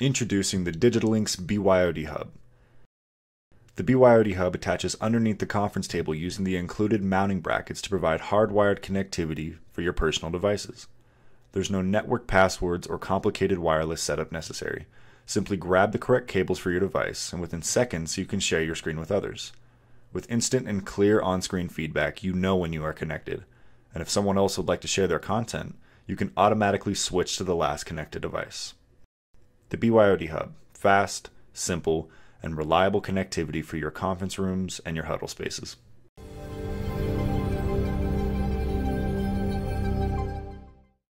Introducing the DigitaLinx BYOD Hub. The BYOD Hub attaches underneath the conference table using the included mounting brackets to provide hardwired connectivity for your personal devices. There's no network passwords or complicated wireless setup necessary. Simply grab the correct cables for your device, and within seconds you can share your screen with others. With instant and clear on-screen feedback, you know when you are connected, and if someone else would like to share their content, you can automatically switch to the last connected device. The BYOD Hub, fast, simple, and reliable connectivity for your conference rooms and your huddle spaces.